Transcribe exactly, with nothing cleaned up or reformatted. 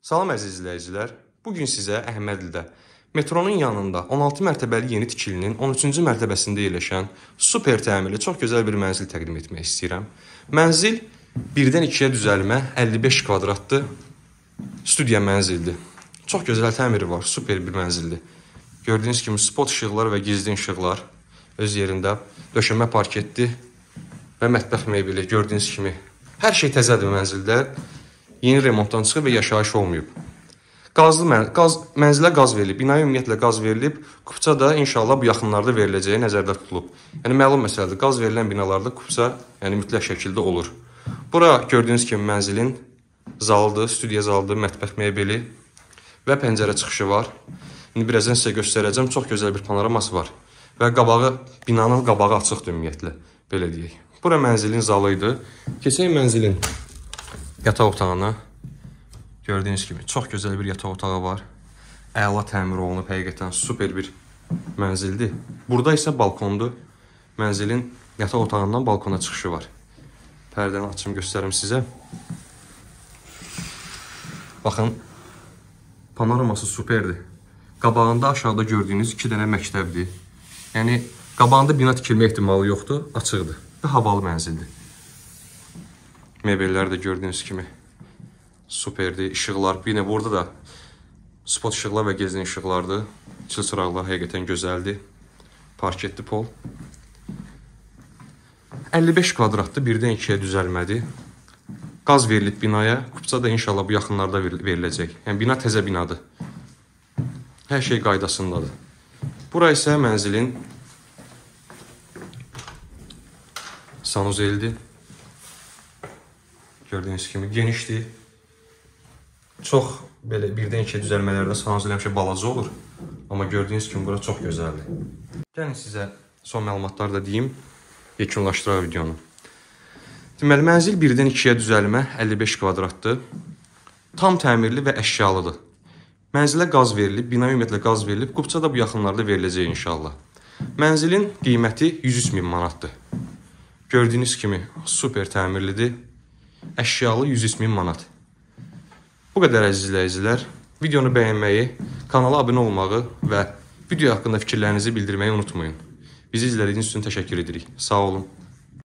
Salam əziz izləyicilər, bugün sizə Əhmədlidə, metronun yanında on altı mərtəbəli yeni tikilinin on üçüncü mərtəbəsində yerləşən super təmirli çox gözəl bir mənzil təqdim etmək istəyirəm. Mənzil birdən ikiyə düzəlmə əlli beş kvadratlı studiya mənzildir. Çox gözəl təmiri var, super bir mənzildir. Gördüyünüz kimi spot işıqlar və gizli işıqlar öz yerində, döşəmə parketdir və mətbəx mebeli gördüyünüz kimi. Hər şey təzədir mənzildə. Yeni remontdan çıxıb və yaşayış olmayıb. Qazlı mən, qaz, mənzilə qaz verilib, binaya ümumiyyətlə qaz verilib, kupça da inşallah bu yaxınlarda veriləcəyi nəzərdə tutulub. Yəni məlum məsələdir, qaz verilən binalarda kupça yəni mütləq şəkildə olur. Bura gördüyünüz kimi mənzilin zalıdır, studiya zalıdır, mətbəx mebeli və pəncərə çıxışı var. İndi birazdan sizə göstərəcəm, çox gözəl bir panoraması var və qabağı, binanın qabağı açıqdır ümumiyyətlə, belə deyək. Bura mənzilin zalıydı. Keçək mənzilin yataq otağına. Gördüyünüz kimi çox gözəl bir yataq otağı var. Əla təmir olunub, həqiqətən super bir mənzildir. Burada isə balkondur. Mənzilin yataq otağından balkona çıxışı var. Pərdəni açım göstərim sizə. Baxın, panoraması superdir. Qabağında aşağıda gördüyünüz iki dənə məktəbdir. Yəni qabağında bina tikilmək ehtimalı yoxdur, açıqdır və havalı mənzildir. Mebellər də gördüyünüz kimi superdir. İşıqlar, yenə burada da spot işıqlar və gezin işıqlardır. Çil çıraqlar həqiqətən gözəldir. Parketli pol. əlli beş kvadratlı birdən ikiyə düzəlmədi. Qaz verilib binaya. Kupça da inşallah bu yaxınlarda veriləcək. Yəni bina təzə binadır. Hər şey qaydasındadır. Bura isə mənzilin sanuzelidir. Gördüyünüz kimi genişdir. Çox belə birdən ikiyə düzəlmələrdə sanuzeli həmişə balaca olur. Amma gördüyünüz kimi bura çox gözəldir. Gəlin sizə son məlumatlar da deyim, yekunlaşdıraq videonu. Deməli, mənzil birdən ikiyə düzəlmə əlli beş kvadratdır. Tam təmirli və əşyalıdır. Mənzilə qaz verilib, bina ümumiyyətlə qaz verilib, kupça da bu yaxınlarda veriləcək inşallah. Mənzilin qiyməti yüz üç min manatdır. Gördüyünüz kimi super təmirlidir. Əşyalı yüz üç min manat. Bu qədər əziz izləyicilər. Videonu bəyənməyi, kanala abunə olmağı və video haqqında fikirlərinizi bildirməyi unutmayın. Bizi izlədiyiniz üçün təşəkkür edirik. Sağ olun.